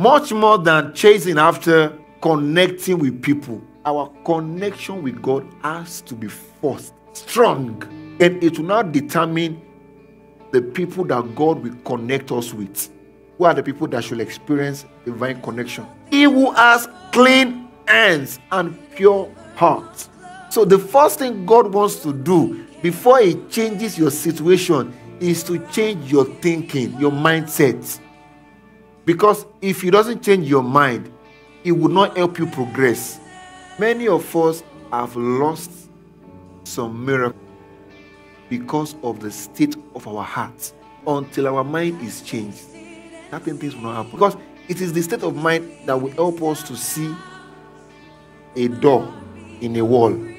much more than chasing after connecting with people. Our connection with God has to be forced, strong, and it will not determine the people that God will connect us with. Who are the people that should experience divine connection? He who has clean hands and pure heart. So the first thing God wants to do before He changes your situation is to change your thinking, your mindset. Because if He doesn't change your mind, it will not help you progress. Many of us have lost some miracles because of the state of our heart. Until our mind is changed, certain things will not happen. Because it is the state of mind that will help us to see a door in a wall.